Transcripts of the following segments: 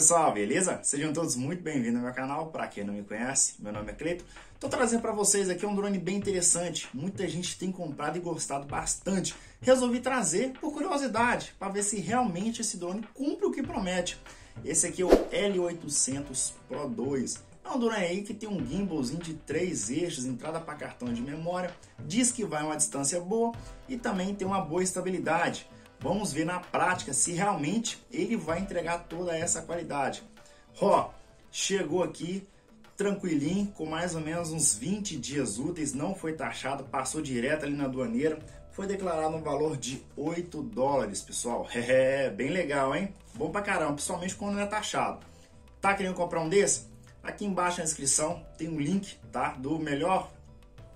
pessoal, beleza? Sejam todos muito bem-vindos ao meu canal. Para quem não me conhece, meu nome é Cleiton. Estou trazendo para vocês aqui um drone bem interessante. Muita gente tem comprado e gostado bastante. Resolvi trazer por curiosidade, para ver se realmente esse drone cumpre o que promete. Esse aqui é o L800 Pro 2. É um drone aí que tem um gimbalzinho de 3 eixos, entrada para cartão de memória, diz que vai uma distância boa e também tem uma boa estabilidade. Vamos ver na prática se realmente ele vai entregar toda essa qualidade. Ó, chegou aqui tranquilinho, com mais ou menos uns 20 dias úteis, não foi taxado, passou direto ali na aduaneira, foi declarado um valor de $8, pessoal. É, bem legal, hein? Bom pra caramba, principalmente quando não é taxado. Tá querendo comprar um desse? Aqui embaixo na descrição tem um link, tá, do melhor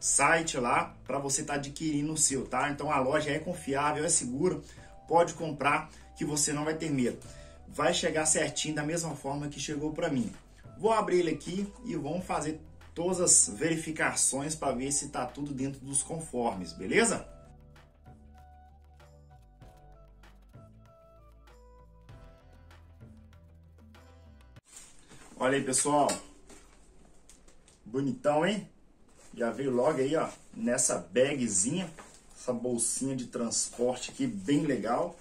site lá para você estar adquirindo o seu, tá? Então a loja é confiável, é segura, pode comprar que você não vai ter medo. Vai chegar certinho da mesma forma que chegou para mim. Vou abrir ele aqui e vamos fazer todas as verificações para ver se tá tudo dentro dos conformes, beleza? Olha aí, pessoal, bonitão, hein? Já veio logo aí, ó, nessa bagzinha, essa bolsinha de transporte aqui, bem legal.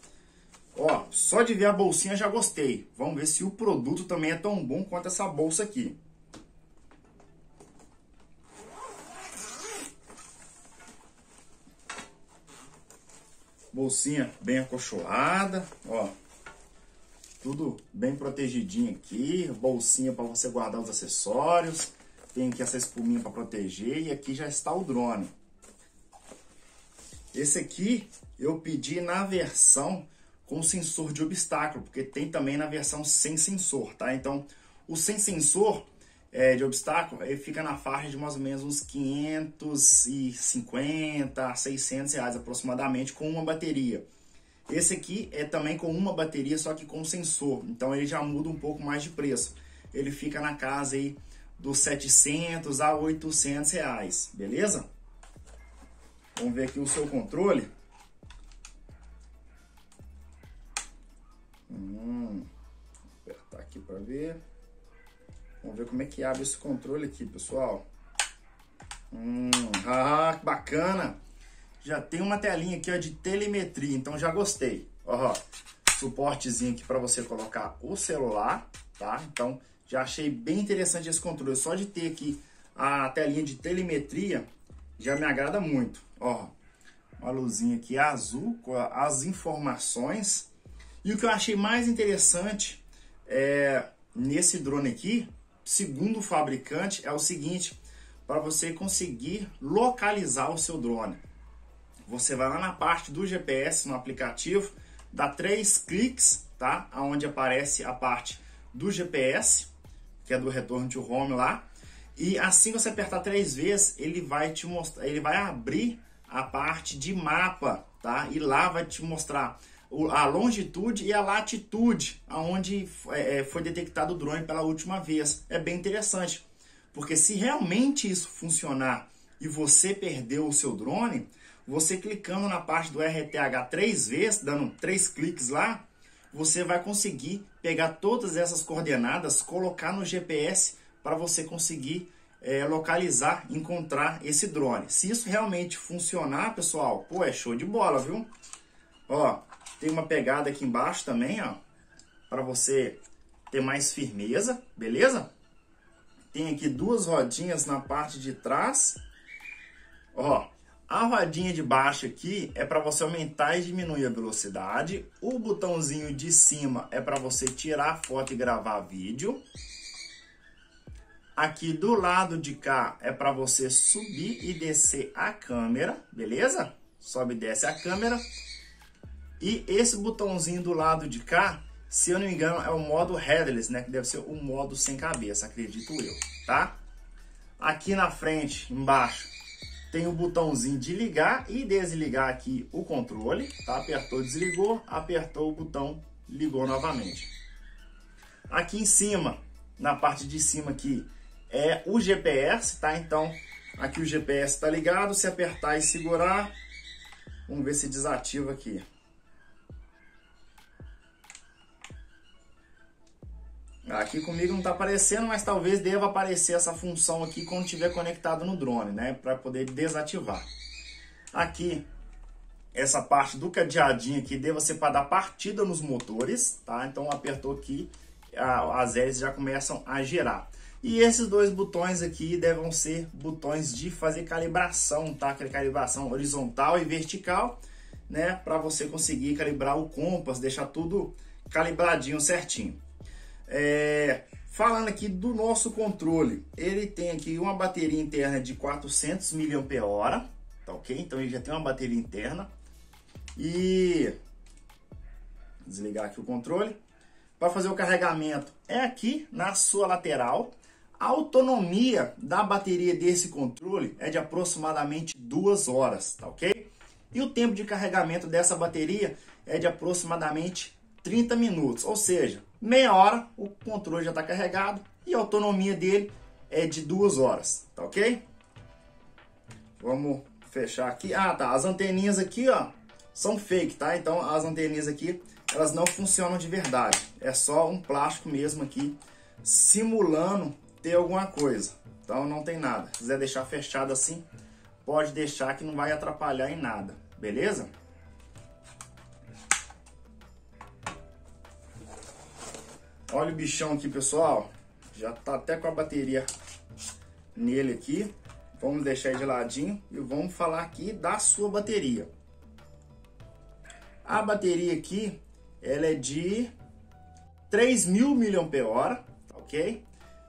Ó, só de ver a bolsinha já gostei. Vamos ver se o produto também é tão bom quanto essa bolsa aqui. Bolsinha bem acolchoada, ó. Tudo bem protegidinho aqui, bolsinha para você guardar os acessórios, tem aqui essa espuminha para proteger e aqui já está o drone. Esse aqui eu pedi na versão com sensor de obstáculo, porque tem também na versão sem sensor, tá? Então, o sem sensor de obstáculo, ele fica na faixa de mais ou menos uns 550 a 600 reais aproximadamente com uma bateria. Esse aqui é também com uma bateria, só que com sensor, então ele já muda um pouco mais de preço. Ele fica na casa aí dos 700 a 800 reais, beleza? Vamos ver aqui o seu controle. Vou apertar aqui para ver. Vamos ver como é que abre esse controle aqui, pessoal. Ah, que bacana! Já tem uma telinha aqui, ó, de telemetria, então já gostei. Ó, suportezinho aqui para você colocar o celular, tá? Então, já achei bem interessante esse controle. Só de ter aqui a telinha de telemetria, já me agrada muito. Ó, uma luzinha aqui azul com as informações. E o que eu achei mais interessante é, nesse drone aqui, segundo o fabricante, é o seguinte, para você conseguir localizar o seu drone. Você vai lá na parte do GPS, no aplicativo, dá 3 cliques, tá? Onde aparece a parte do GPS, que é do retorno to home lá. E assim que você apertar 3 vezes, ele vai te mostrar, ele vai abrir a parte de mapa, tá? E lá vai te mostrar a longitude e a latitude, aonde foi detectado o drone pela última vez. É bem interessante, porque se realmente isso funcionar e você perdeu o seu drone, você clicando na parte do RTH 3 vezes, dando 3 cliques lá, você vai conseguir pegar todas essas coordenadas, colocar no GPS para você conseguir localizar, encontrar esse drone. Se isso realmente funcionar, pessoal, pô, é show de bola, viu? Ó, tem uma pegada aqui embaixo também, ó, para você ter mais firmeza, beleza? Tem aqui 2 rodinhas na parte de trás, ó. A rodinha de baixo aqui é para você aumentar e diminuir a velocidade. O botãozinho de cima é para você tirar foto e gravar vídeo. Aqui do lado de cá é para você subir e descer a câmera, beleza? Sobe e desce a câmera. E esse botãozinho do lado de cá, se eu não me engano, é o modo headless, né? Que deve ser o modo sem cabeça, acredito eu, tá? Aqui na frente, embaixo, tem o botãozinho de ligar e desligar aqui o controle, tá? Apertou, desligou, apertou o botão, ligou novamente. Aqui em cima, na parte de cima aqui, é o GPS, tá? Então, aqui o GPS tá ligado, se apertar e segurar, vamos ver se desativa aqui. Aqui comigo não está aparecendo, mas talvez deva aparecer essa função aqui quando estiver conectado no drone, né? Para poder desativar. Aqui, essa parte do cadeadinho aqui deva ser para dar partida nos motores, tá? Então apertou aqui, as hélices já começam a girar. E esses dois botões aqui devam ser botões de fazer calibração, tá? Aquela calibração horizontal e vertical, né? Para você conseguir calibrar o compass, deixar tudo calibradinho certinho. Falando aqui do nosso controle, ele tem aqui uma bateria interna de 400 mAh, tá ok? Então ele já tem uma bateria interna. E desligar aqui o controle. Para fazer o carregamento é aqui na sua lateral. A autonomia da bateria desse controle é de aproximadamente 2 horas, tá ok? E o tempo de carregamento dessa bateria é de aproximadamente 30 minutos, ou seja, meia hora o controle já está carregado e a autonomia dele é de 2 horas, tá ok? Vamos fechar aqui. Ah, tá, as anteninhas aqui, ó, são fake, tá? Então as anteninhas aqui, elas não funcionam de verdade, é só um plástico mesmo aqui simulando ter alguma coisa, então não tem nada. Se quiser deixar fechado assim, pode deixar que não vai atrapalhar em nada, beleza? Olha o bichão aqui, pessoal, já tá até com a bateria nele aqui. Vamos deixar ele de ladinho e vamos falar aqui da sua bateria. A bateria aqui, ela é de 3.000 mAh, ok?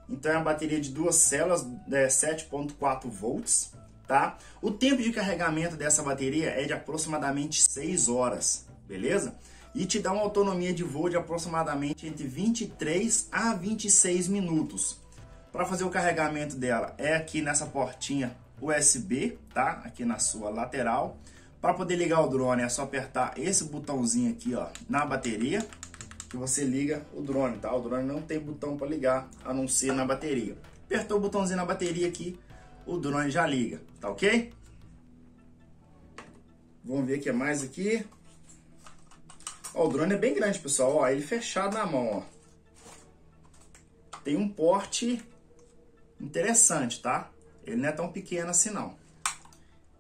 Então é uma bateria de 2 células, 7.4 volts, tá? O tempo de carregamento dessa bateria é de aproximadamente 6 horas, beleza? E te dá uma autonomia de voo de aproximadamente entre 23 a 26 minutos. Para fazer o carregamento dela é aqui nessa portinha USB, tá? Aqui na sua lateral. Para poder ligar o drone é só apertar esse botãozinho aqui, ó, na bateria, que você liga o drone, tá? O drone não tem botão para ligar, a não ser na bateria. Apertou o botãozinho na bateria aqui, o drone já liga, tá ok? Vamos ver o que mais aqui. Ó, o drone é bem grande, pessoal, ó, ele fechado na mão, ó. Tem um porte interessante, tá? Ele não é tão pequeno assim, não.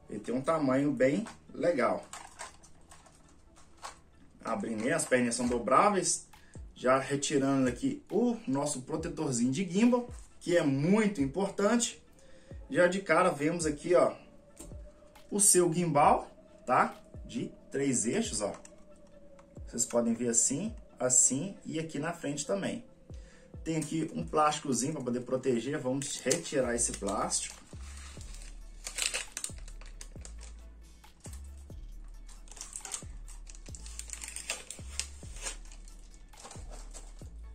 Ele tem um tamanho bem legal. Abrindo, as perninhas são dobráveis. Já retirando aqui o nosso protetorzinho de gimbal, que é muito importante. Já de cara vemos aqui, ó, o seu gimbal, tá? De 3 eixos, ó. Vocês podem ver assim, assim e aqui na frente também. Tem aqui um plásticozinho para poder proteger. Vamos retirar esse plástico.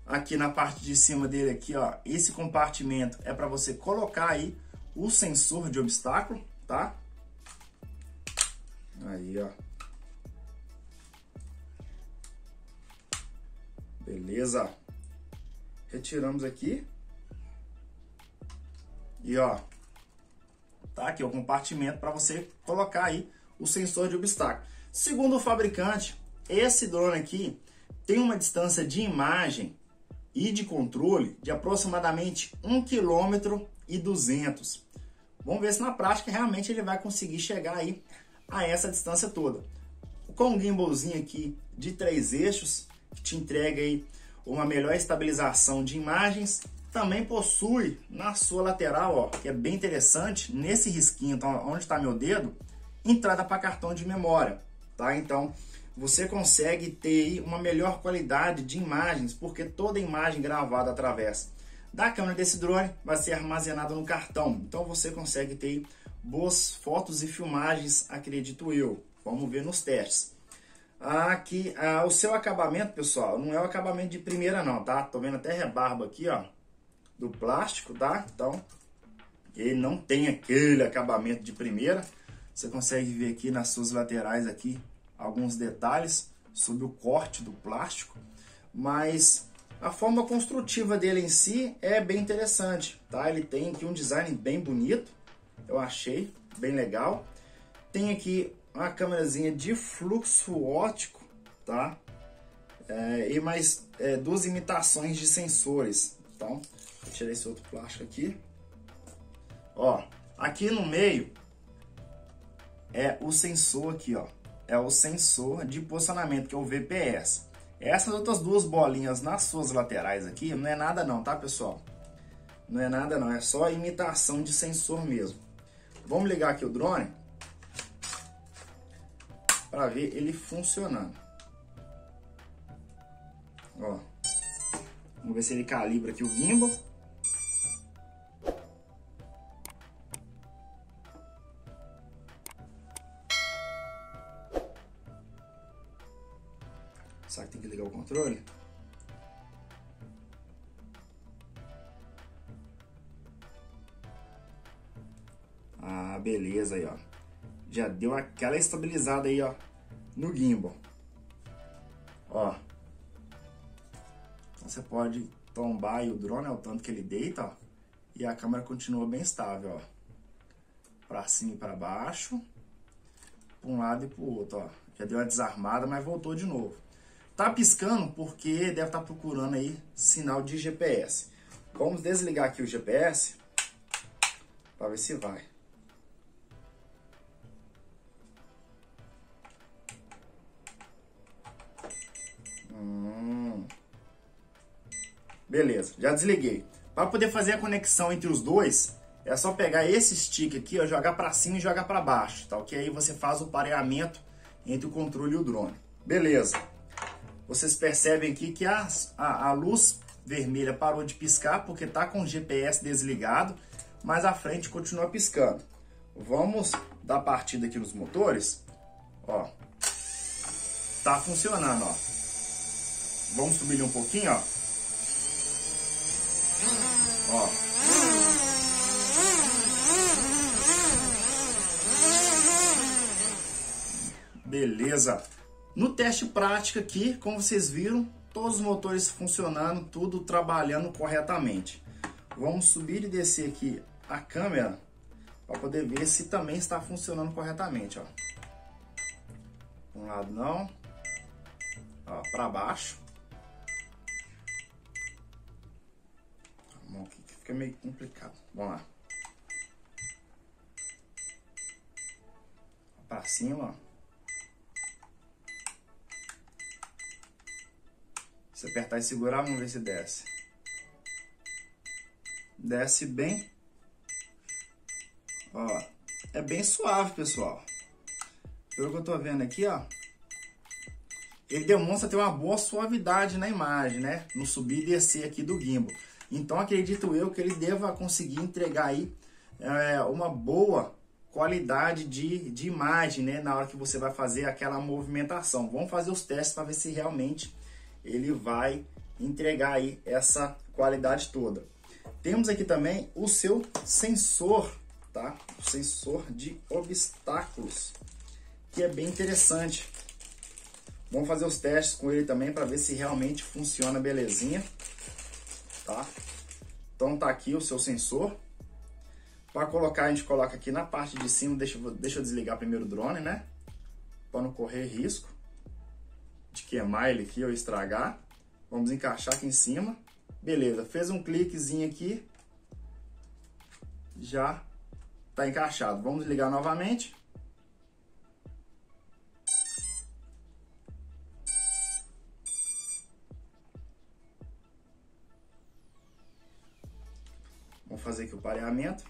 Aqui na parte de cima dele aqui, ó, esse compartimento é para você colocar aí o sensor de obstáculo, tá? Aí, ó. Beleza, retiramos aqui e ó, tá aqui o compartimento para você colocar aí o sensor de obstáculo. Segundo o fabricante, esse drone aqui tem uma distância de imagem e de controle de aproximadamente 1,2 km. Vamos ver se na prática realmente ele vai conseguir chegar aí a essa distância toda. Com um gimbalzinho aqui de 3 eixos, que te entrega aí uma melhor estabilização de imagens. Também possui na sua lateral, ó, que é bem interessante, nesse risquinho, então, onde está meu dedo, entrada para cartão de memória, tá? Então você consegue ter aí uma melhor qualidade de imagens, porque toda imagem gravada através da câmera desse drone vai ser armazenada no cartão. Então você consegue ter aí boas fotos e filmagens, acredito eu. Vamos ver nos testes. Aqui, o seu acabamento, pessoal, não é o acabamento de primeira não, tá? Tô vendo até rebarba aqui, ó, do plástico, tá? Então, ele não tem aquele acabamento de primeira. Você consegue ver aqui nas suas laterais aqui alguns detalhes sobre o corte do plástico. Mas a forma construtiva dele em si é bem interessante, tá? Ele tem aqui um design bem bonito, eu achei bem legal. Tem aqui uma câmerazinha de fluxo ótico, tá? E mais duas imitações de sensores. Então, eu tirei esse outro plástico aqui. Ó, aqui no meio é o sensor aqui, ó. É o sensor de posicionamento, que é o VPS. Essas outras duas bolinhas nas suas laterais aqui não é nada não, tá, pessoal? Não é nada não, é só imitação de sensor mesmo. Vamos ligar aqui o drone para ver ele funcionando. Ó, vamos ver se ele calibra aqui o gimbal. Será que tem que ligar o controle? Ah, beleza aí, ó. Já deu aquela estabilizada aí, ó, no gimbal. Ó. Então você pode tombar aí o drone, é o tanto que ele deita, ó. E a câmera continua bem estável, ó. Pra cima e pra baixo. Pra um lado e pro outro, ó. Já deu uma desarmada, mas voltou de novo. Tá piscando porque deve estar procurando aí sinal de GPS. Vamos desligar aqui o GPS para ver se vai. Beleza, já desliguei. Para poder fazer a conexão entre os dois, é só pegar esse stick aqui, ó, jogar para cima e jogar para baixo, tá? Ok? Aí você faz o pareamento entre o controle e o drone. Beleza. Vocês percebem aqui que a luz vermelha parou de piscar porque está com o GPS desligado, mas a frente continua piscando. Vamos dar partida aqui nos motores. Ó, tá funcionando, ó. Vamos subir ele um pouquinho, ó. Ó. Beleza. No teste prático aqui, como vocês viram, todos os motores funcionando, tudo trabalhando corretamente. Vamos subir e descer aqui a câmera para poder ver se também está funcionando corretamente, ó. Um lado não, ó, para baixo. A mão aqui fica meio complicado. Vamos lá. Para cima, ó. Se apertar e segurar, vamos ver se desce. Desce bem. Ó, é bem suave, pessoal. Pelo que eu tô vendo aqui, ó. Ele demonstra ter uma boa suavidade na imagem, né? No subir e descer aqui do gimbal. Então, acredito eu que ele deva conseguir entregar aí uma boa qualidade de imagem, né? Na hora que você vai fazer aquela movimentação. Vamos fazer os testes para ver se realmente ele vai entregar aí essa qualidade toda. Temos aqui também o seu sensor, tá? O sensor de obstáculos, que é bem interessante. Vamos fazer os testes com ele também para ver se realmente funciona belezinha, tá? Então tá aqui o seu sensor. Para colocar, a gente coloca aqui na parte de cima. Deixa eu desligar primeiro o drone, né? Para não correr risco de queimar ele aqui ou estragar. Vamos encaixar aqui em cima. Beleza, fez um cliquezinho aqui, já tá encaixado. Vamos ligar novamente. Vamos fazer aqui o pareamento.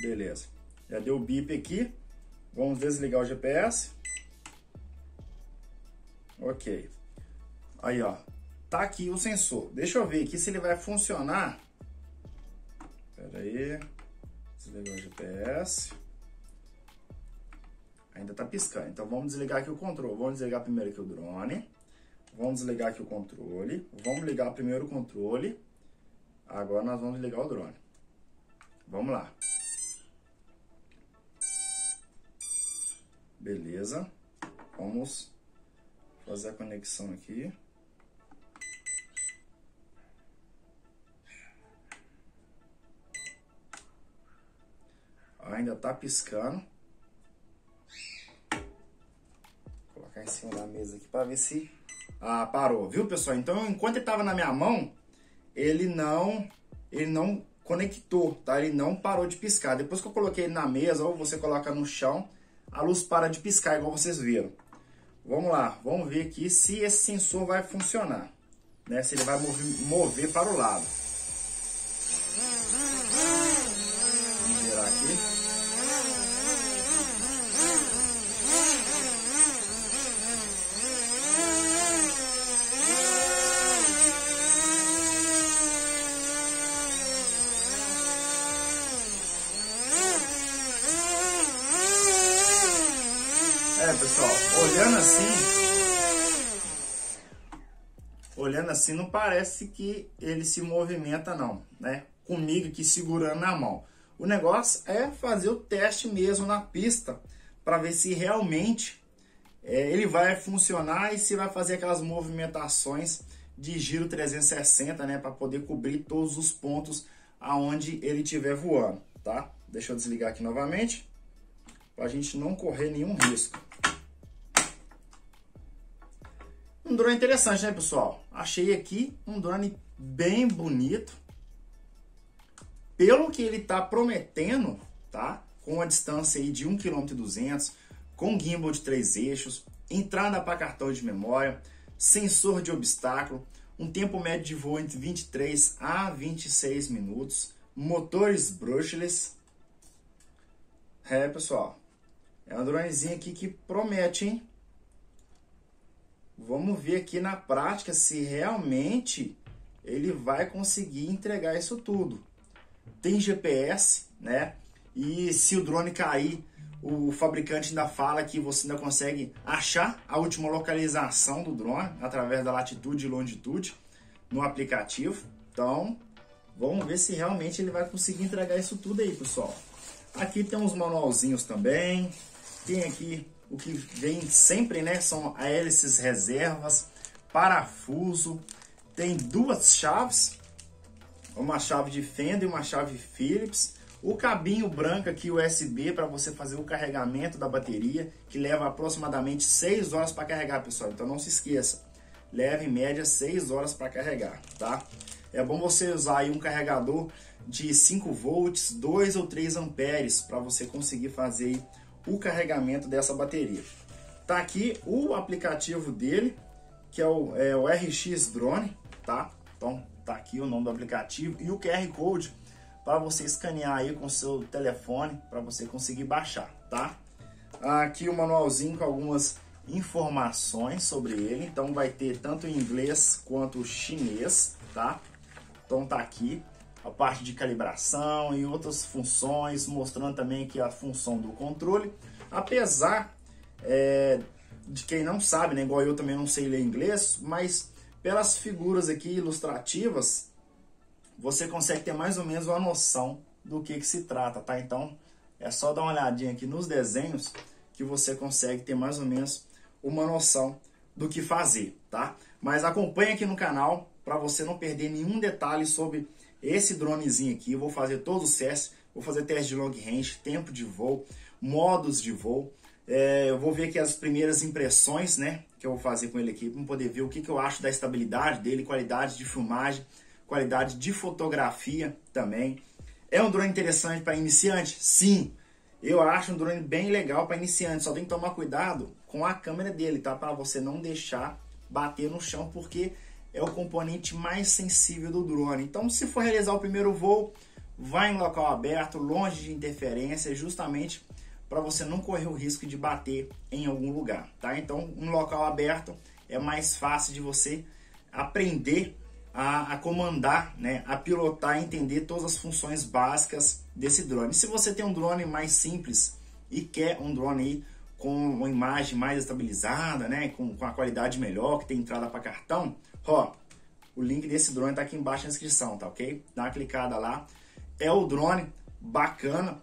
Beleza, já deu o bip aqui. Vamos desligar o GPS. Ok. Aí, ó, tá aqui o sensor. Deixa eu ver aqui se ele vai funcionar. Pera aí. Desligar o GPS. Ainda tá piscando. Então vamos desligar aqui o controle. Vamos desligar primeiro aqui o drone. Vamos desligar aqui o controle. Vamos ligar primeiro o controle. Agora nós vamos ligar o drone. Vamos lá. Beleza, vamos fazer a conexão aqui. ainda tá piscando. Vou colocar em cima da mesa aqui para ver se... Ah, parou, viu, pessoal? Então, enquanto ele tava na minha mão, ele não conectou, tá? Ele não parou de piscar. Depois que eu coloquei ele na mesa, ou você coloca no chão, a luz para de piscar, igual vocês viram. Vamos lá, vamos ver aqui se esse sensor vai funcionar, né? Se ele vai mover para o lado. Vamos virar aqui. É, pessoal, olhando assim não parece que ele se movimenta não, né? Comigo aqui segurando na mão. O negócio é fazer o teste mesmo na pista para ver se realmente ele vai funcionar e se vai fazer aquelas movimentações de giro 360, né? Para poder cobrir todos os pontos aonde ele estiver voando, tá? Deixa eu desligar aqui novamente para a gente não correr nenhum risco. Um drone interessante, né, pessoal? Achei aqui um drone bem bonito. Pelo que ele tá prometendo, tá? Com a distância aí de 1,2 km, com gimbal de 3 eixos, entrada para cartão de memória, sensor de obstáculo, um tempo médio de voo entre 23 a 26 minutos, motores brushless. É, pessoal, é um dronezinho aqui que promete, hein? Vamos ver aqui na prática se realmente ele vai conseguir entregar isso tudo. Tem GPS, né? E se o drone cair, o fabricante ainda fala que você ainda consegue achar a última localização do drone através da latitude e longitude no aplicativo. Então, vamos ver se realmente ele vai conseguir entregar isso tudo aí, pessoal. Aqui tem uns manualzinhos também. Tem aqui... O que vem sempre, né, são hélices reservas, parafuso, tem 2 chaves, uma chave de fenda e uma chave Phillips, o cabinho branco aqui USB para você fazer o carregamento da bateria, que leva aproximadamente 6 horas para carregar, pessoal, então não se esqueça, leva em média 6 horas para carregar, tá? É bom você usar aí um carregador de 5 volts, 2 ou 3 amperes para você conseguir fazer aí o carregamento dessa bateria. Tá aqui o aplicativo dele, que é o RX Drone, tá? Então tá aqui o nome do aplicativo e o QR Code para você escanear aí com seu telefone para você conseguir baixar, tá? Aqui o manualzinho com algumas informações sobre ele, então vai ter tanto em inglês quanto chinês, tá? Então tá aqui a parte de calibração e outras funções, mostrando também aqui a função do controle. Apesar de quem não sabe, né, igual eu também não sei ler inglês, mas pelas figuras aqui ilustrativas, você consegue ter mais ou menos uma noção do que se trata, tá? Então, é só dar uma olhadinha aqui nos desenhos que você consegue ter mais ou menos uma noção do que fazer, tá? Mas acompanha aqui no canal para você não perder nenhum detalhe sobre esse dronezinho aqui. Eu vou fazer todos os testes, vou fazer teste de long range, tempo de voo, modos de voo, eu vou ver aqui as primeiras impressões, né, que eu vou fazer com ele aqui, para poder ver o que eu acho da estabilidade dele, qualidade de filmagem, qualidade de fotografia também. É um drone interessante para iniciante? Sim, eu acho um drone bem legal para iniciante, só tem que tomar cuidado com a câmera dele, tá, para você não deixar bater no chão, porque é o componente mais sensível do drone. Então, se for realizar o primeiro voo, vai em local aberto, longe de interferência, justamente para você não correr o risco de bater em algum lugar, tá? Então, um local aberto é mais fácil de você aprender a comandar, né? A pilotar, entender todas as funções básicas desse drone. E se você tem um drone mais simples e quer um drone aí com uma imagem mais estabilizada, né, com a qualidade melhor, que tem entrada para cartão, ó, o link desse drone tá aqui embaixo na descrição, tá ok? Dá uma clicada lá, é o drone bacana,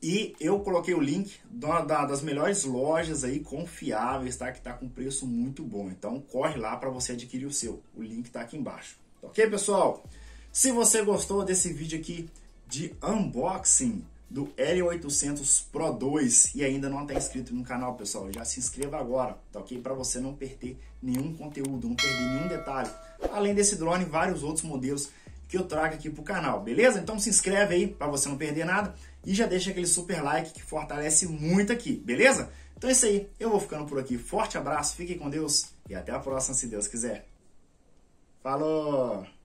e eu coloquei o link das melhores lojas aí confiáveis, tá, que tá com preço muito bom, então corre lá para você adquirir o seu, o link tá aqui embaixo, tá ok, pessoal? Se você gostou desse vídeo aqui de unboxing do L800 Pro 2 e ainda não está inscrito no canal, pessoal, já se inscreva agora, tá ok? Para você não perder nenhum conteúdo, não perder nenhum detalhe. Além desse drone, vários outros modelos que eu trago aqui para o canal, beleza? Então se inscreve aí para você não perder nada e já deixa aquele super like que fortalece muito aqui, beleza? Então é isso aí, eu vou ficando por aqui. Forte abraço, fiquem com Deus e até a próxima, se Deus quiser. Falou!